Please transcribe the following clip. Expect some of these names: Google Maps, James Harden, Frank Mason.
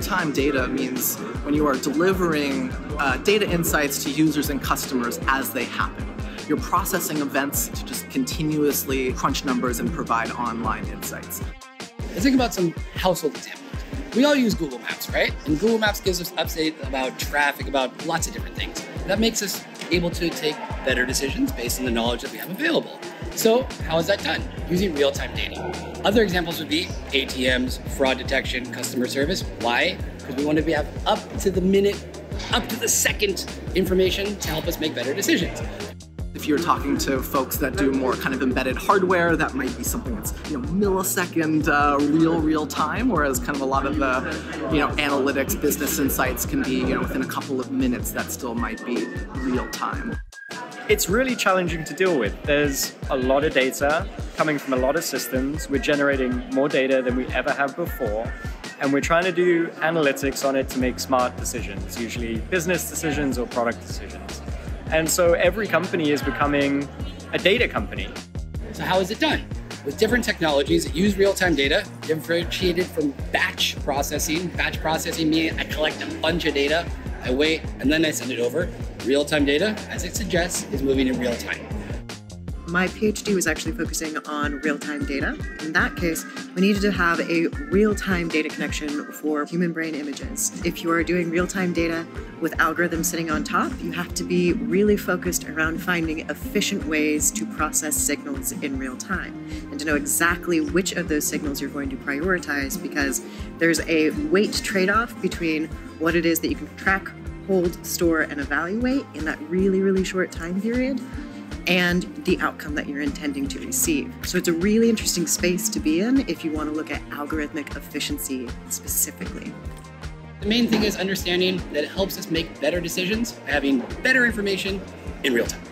real-time data means when you are delivering data insights to users and customers as they happen. You're processing events to just continuously crunch numbers and provide online insights. I think about some household examples. We all use Google Maps, right? And Google Maps gives us updates about traffic, about lots of different things. That makes us able to take better decisions based on the knowledge that we have available. So how is that done? Using real-time data. Other examples would be ATMs, fraud detection, customer service. Why? Because we want to have up-to-the-minute, up-to-the-second information to help us make better decisions. If you're talking to folks that do more kind of embedded hardware, that might be something that's, millisecond real time, whereas kind of a lot of the, analytics, business insights can be, within a couple of minutes, that still might be real time. It's really challenging to deal with. There's a lot of data coming from a lot of systems. We're generating more data than we ever have before, and we're trying to do analytics on it to make smart decisions, usually business decisions or product decisions. And so every company is becoming a data company. So how is it done? With different technologies that use real-time data, differentiated from batch processing. Batch processing meaning I collect a bunch of data, I wait, and then I send it over. Real-time data, as it suggests, is moving in real time. My PhD was actually focusing on real-time data. In that case, we needed to have a real-time data connection for human brain images. If you are doing real-time data with algorithms sitting on top, you have to be really focused around finding efficient ways to process signals in real time and to know exactly which of those signals you're going to prioritize, because there's a weight trade-off between what it is that you can track, hold, store, and evaluate in that really, really short time period, and the outcome that you're intending to receive. So it's a really interesting space to be in if you want to look at algorithmic efficiency specifically. The main thing is understanding that it helps us make better decisions by having better information in real time.